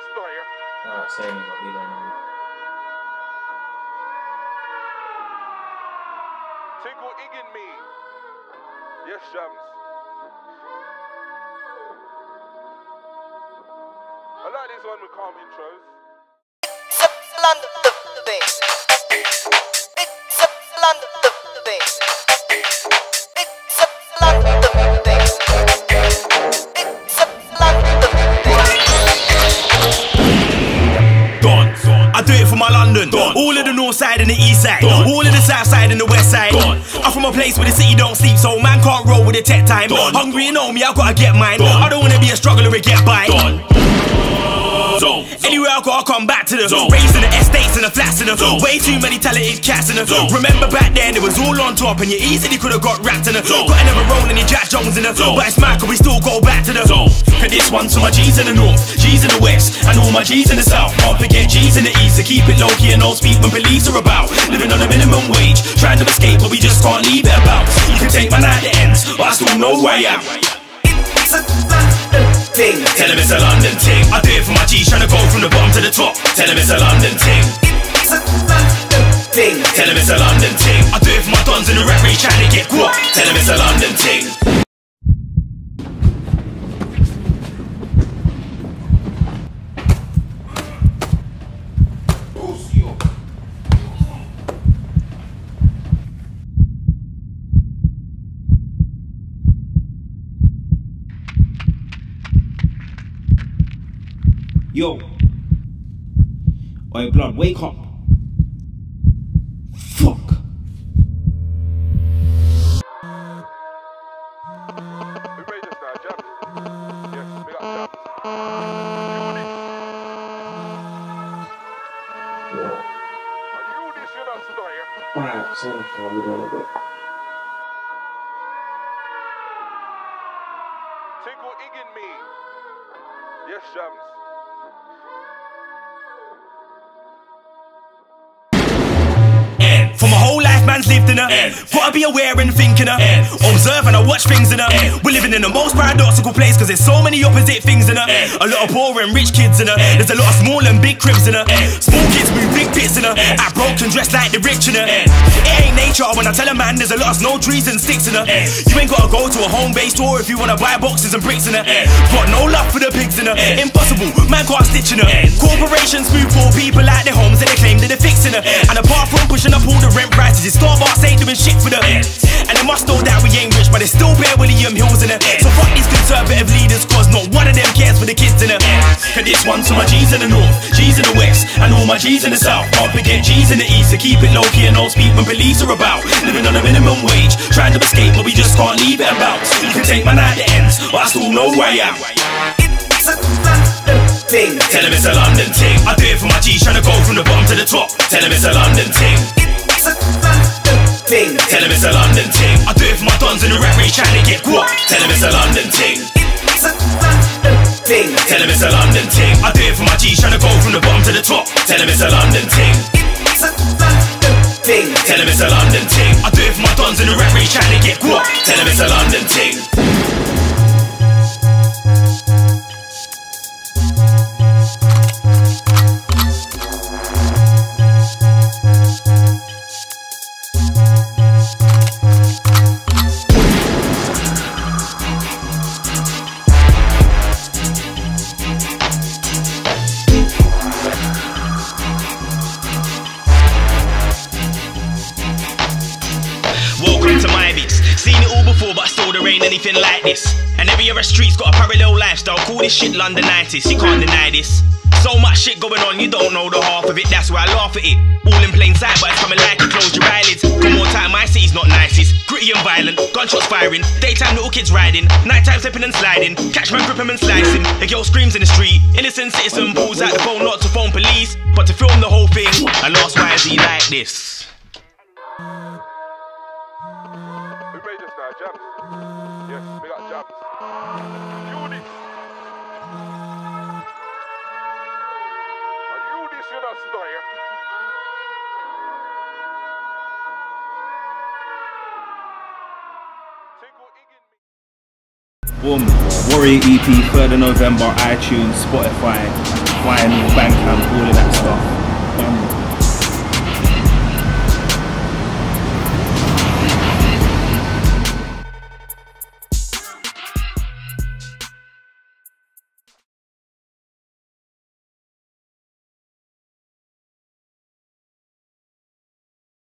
Warrior. Not saying what we don't know. Tingle Igin me. Yes, Shams. I like this one with calm intros. London the bass. It's up London the bass. It's up London the bass. It's up London the bass. Done. I do it for my London. Done. All of the north side and the east side. Done. All of the south side and the west side. Done. I'm from a place where the city don't sleep, so man can't roll with the tech time. Done. Hungry and on me, I gotta get mine. Done. I don't wanna be a struggler and get by. Anywhere I go, I come back to them. Raised in the estates and the flats in them. Way too many talented cats in them. Remember back then, it was all on top, and you easily could have got wrapped in them. Got another roll and your Jack Jones in them. But it's mad, 'cause we still go back to them. And this one's for my G's in the north, G's in the west, and all my G's in the south. Can't forget G's in the east, so keep it low key and no speak when police are about. Living on a minimum wage, trying to escape, but we just can't leave it about. You can take my night at the ends, but I still know who I am. It's a thing. Tell him it's a London thing. I do it for my G's trying to go from the bottom to the top. Tell him it's a London thing. It's a London thing. Tell him it's a London thing. I do it for my dons in the referee trying to get caught. Tell him it's a London thing. Yo, oi blood, wake up. Fuck. Alright, so I'm going a bit. Tingle Igin me. Yes, Shams. For my whole life, man's lived in her. Gotta be aware and thinking her. Observe and I watch things in her. We're living in the most paradoxical place, 'cause there's so many opposite things in her. A lot of poor and rich kids in her. There's a lot of small and big cribs in her. Small kids move big bits in her. I broke and dressed like the rich in her. It ain't nature when I tell a man there's a lot of snow trees and sticks in her. You ain't gotta go to a home-based store if you wanna buy boxes and bricks in her. Got no love for the pigs in her. Impossible, man can't stitch in her. Corporations move poor people out their homes and they claim that they're fixing her. And apart from pushing up all the rent prices, it's Starbucks ain't doing shit for them. And they must know that we ain't rich, but they still bear William Hills in them. So fuck these conservative leaders, 'cause not one of them cares for the kids in them. And this one's for my G's in the north, G's in the west, and all my G's in the south. Can't forget G's in the east, so keep it low key and no speak when police are about. Living on a minimum wage, trying to escape, but we just can't leave it about. You can take my night at the ends, but I still know who I am. It's a London thing. Tell him it's a London thing. I do it for my G's trying to go from the bottom to the top. Tell him it's a London thing. Thing. Tell him it's a London thing. I do it for my dons in the referee trying to get caught. Tell him it's a London thing. It's a London thing. Tell him it's a London thing. I do it for my G's trying to go from the bottom to the top. Tell him it's a London thing. It's a London thing. Tell him it's a London thing. I do it for my dons in the referee trying to get caught. Tell him it's a London thing. Anything like this, and every other street's got a parallel lifestyle. Call this shit Londonitis, you can't deny this. So much shit going on, you don't know the half of it. That's why I laugh at it. All in plain sight, but it's coming like it. Close your eyelids. Come on time, my city's not nice. It's gritty and violent. Gunshots firing. Daytime little kids riding. Nighttime slipping and sliding. Catch man gripping and slicing. A girl screams in the street. Innocent citizen pulls out the phone, not to phone police, but to film the whole thing. And ask why is he like this? Boom. Warrior EP, 3rd of November, iTunes, Spotify, Vine, Bandcamp, all of that stuff.